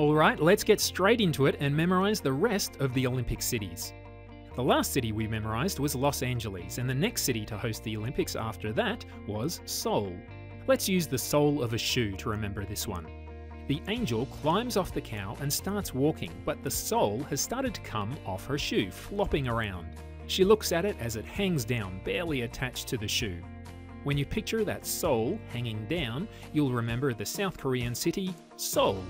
Alright, let's get straight into it and memorize the rest of the Olympic cities. The last city we memorized was Los Angeles, and the next city to host the Olympics after that was Seoul. Let's use the sole of a shoe to remember this one. The angel climbs off the cow and starts walking, but the sole has started to come off her shoe, flopping around. She looks at it as it hangs down, barely attached to the shoe. When you picture that sole hanging down, you'll remember the South Korean city, Seoul.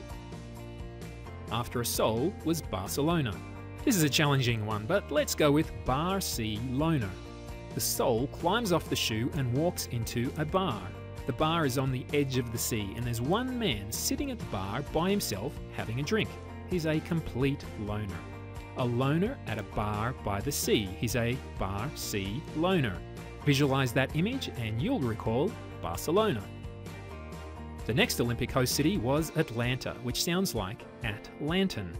After Seoul was Barcelona. This is a challenging one, but let's go with Bar-C-Lona. The sole climbs off the shoe and walks into a bar. The bar is on the edge of the sea, and there's one man sitting at the bar by himself having a drink. He's a complete loner. A loner at a bar by the sea. He's a Bar-C-Loner. Visualize that image and you'll recall Barcelona. The next Olympic host city was Atlanta, which sounds like at-lantern.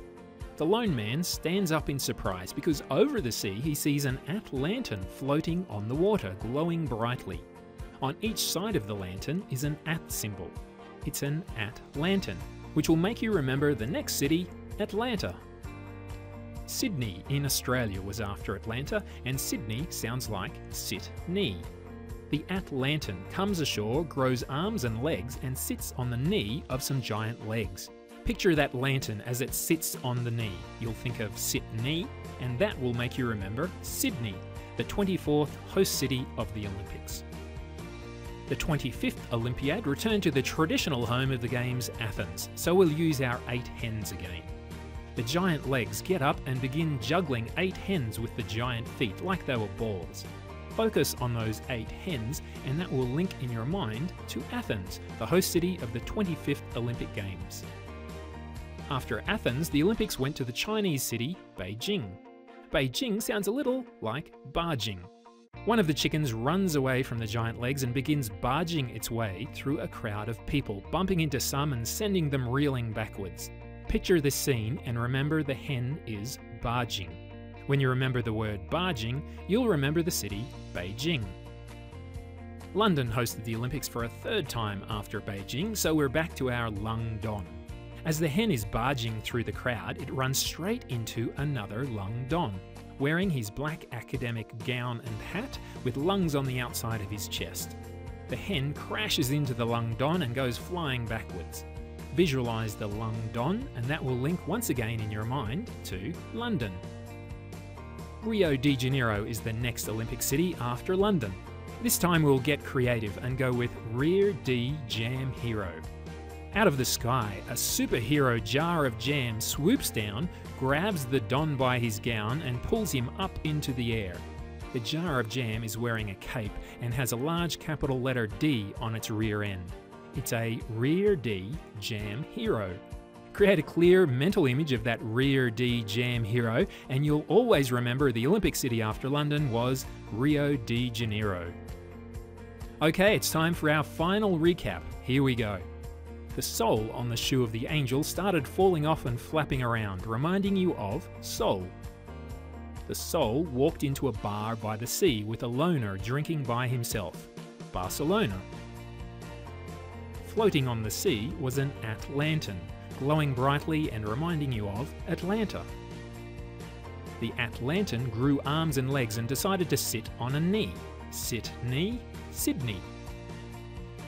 The lone man stands up in surprise because over the sea he sees an at-lantern floating on the water, glowing brightly. On each side of the lantern is an at symbol. It's an at-lantern, which will make you remember the next city, Atlanta. Sydney in Australia was after Atlanta, and Sydney sounds like sit-knee. The at-lantern comes ashore, grows arms and legs, and sits on the knee of some giant legs. Picture that lantern as it sits on the knee. You'll think of sit-knee, and that will make you remember Sydney, the 24th host city of the Olympics. The 25th Olympiad returned to the traditional home of the Games, Athens, so we'll use our 8 hens again. The giant legs get up and begin juggling 8 hens with the giant feet like they were balls. Focus on those 8 hens and that will link in your mind to Athens, the host city of the 25th Olympic Games. After Athens, the Olympics went to the Chinese city, Beijing. Beijing sounds a little like barging. One of the chickens runs away from the giant legs and begins barging its way through a crowd of people, bumping into some and sending them reeling backwards. Picture this scene and remember the hen is barging. When you remember the word barging, you'll remember the city, Beijing. London hosted the Olympics for a third time after Beijing, so we're back to our Lungdon. As the hen is barging through the crowd, it runs straight into another Lungdon, wearing his black academic gown and hat with lungs on the outside of his chest. The hen crashes into the Lungdon and goes flying backwards. Visualise the Lungdon and that will link once again in your mind to London. Rio de Janeiro is the next Olympic city after London. This time we'll get creative and go with Rio de Jam Hero. Out of the sky, a superhero jar of jam swoops down, grabs the Don by his gown and pulls him up into the air. The jar of jam is wearing a cape and has a large capital letter D on its rear end. It's a Rear D Jam Hero. Create a clear mental image of that Rear D Jam Hero and you'll always remember the Olympic city after London was Rio de Janeiro. Okay, it's time for our final recap. Here we go. The sole on the shoe of the angel started falling off and flapping around, reminding you of Seoul. The sole walked into a bar by the sea with a loner drinking by himself, Barcelona. Floating on the sea was an at-lantern, glowing brightly and reminding you of Atlanta. The at-lantern grew arms and legs and decided to sit on a knee. Sit-knee, Sydney.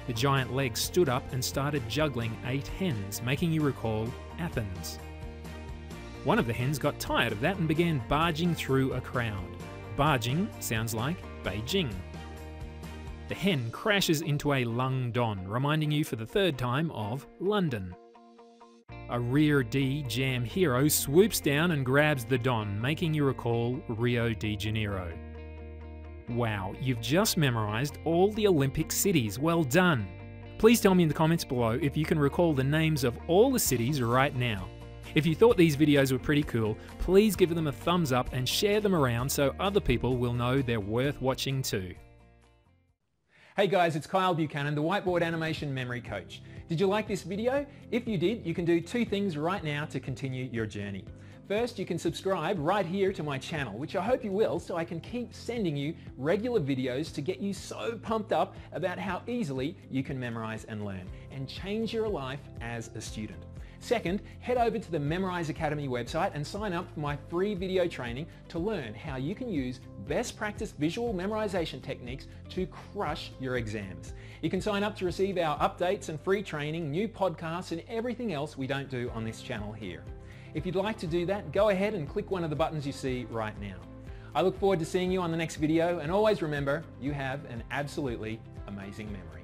The giant legs stood up and started juggling 8 hens, making you recall Athens. One of the hens got tired of that and began barging through a crowd. Barging sounds like Beijing. The hen crashes into a Lungdon, reminding you for the third time of London. A Rear D Jam Hero swoops down and grabs the Don, making you recall Rio de Janeiro. Wow, you've just memorized all the Olympic cities. Well done! Please tell me in the comments below if you can recall the names of all the cities right now. If you thought these videos were pretty cool, please give them a thumbs up and share them around so other people will know they're worth watching too. Hey guys, it's Kyle Buchanan, the Whiteboard Animation Memory Coach. Did you like this video? If you did, you can do 2 things right now to continue your journey. First, you can subscribe right here to my channel, which I hope you will, so I can keep sending you regular videos to get you so pumped up about how easily you can memorize and learn and change your life as a student. Second, head over to the Memorize Academy website and sign up for my free video training to learn how you can use best practice visual memorization techniques to crush your exams. You can sign up to receive our updates and free training, new podcasts and everything else we don't do on this channel here. If you'd like to do that, go ahead and click one of the buttons you see right now. I look forward to seeing you on the next video, and always remember, you have an absolutely amazing memory.